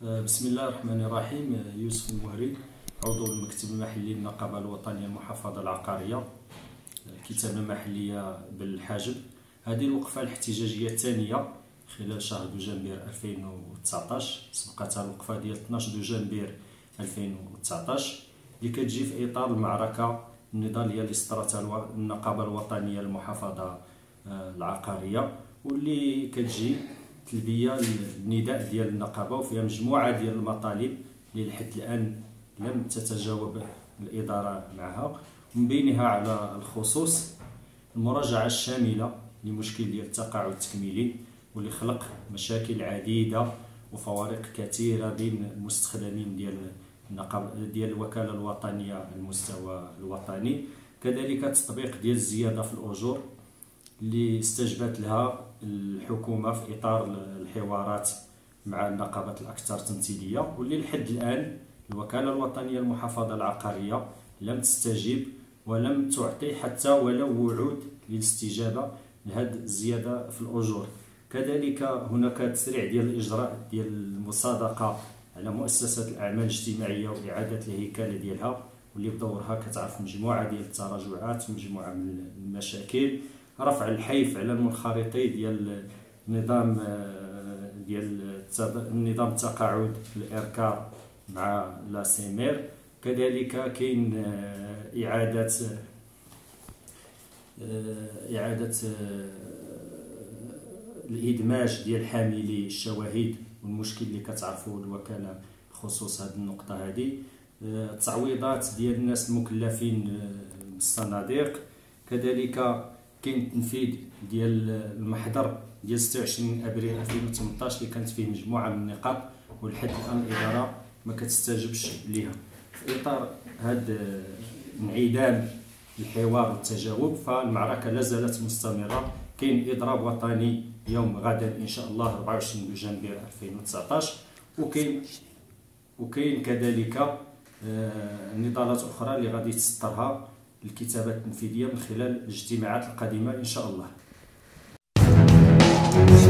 بسم الله الرحمن الرحيم. يوسف المهري، عضو المكتب المحلي للنقابة الوطنية المحافظة العقارية، كتابة محلية بالحاجب. هذه الوقفة الاحتجاجية الثانية خلال شهر دجنبير 2019، سبقتها الوقفة ديال 12 دجنبير 2019 اللي كتجي في إطار المعركة النضالية اللي سطرتها النقابة الوطنية المحافظة العقارية، واللي كتجي تلبية للنداء ديال النقابة، وفيها مجموعة ديال المطالب اللي لحد الآن لم تتجاوب الإدارة معها، من بينها على الخصوص المراجعة الشاملة لمشكل ديال التقاعد التكميلي، واللي خلق مشاكل عديدة وفوارق كثيرة بين المستخدمين ديال الوكالة الوطنية على المستوى الوطني. كذلك تطبيق ديال الزيادة في الأجور اللي استجبت لها الحكومة في إطار الحوارات مع النقابات الأكثر تمثيلية، واللي لحد الآن الوكالة الوطنية المحافظة العقارية لم تستجيب ولم تعطي حتى ولو وعود للاستجابة لهذه الزيادة في الأجور. كذلك هناك تسريع ديال الإجراء ديال المصادقة على مؤسسات الأعمال الاجتماعية وإعادة الهيكلة ديالها، واللي بدورها كتعرف مجموعة ديال التراجعات، مجموعة من المشاكل، رفع الحيف على المنخرطي ديال النظام التقاعد الإركار مع لا سيمير. كذلك كاين إعادة الإدماج ديال حاملي الشواهد والمشكل اللي كتعرفوه الوكالة بخصوص هذه النقطة هذه، التعويضات ديال الناس المكلفين بالصناديق. كذلك كاين تنفيذ ديال المحضر ديال 26 ابريل 2018 اللي كانت فيه مجموعه من النقاط ولحد الان الاداره ما كتستجبش ليها. في اطار هذا انعدام الحوار والتجاوب فالمعركه لا زالت مستمره، كاين اضراب وطني يوم غدا ان شاء الله 24 دجنبير 2019، وكاين كذلك نضالات اخرى اللي غادي تسطرها الكتابة التنفيذية من خلال الاجتماعات القادمة إن شاء الله.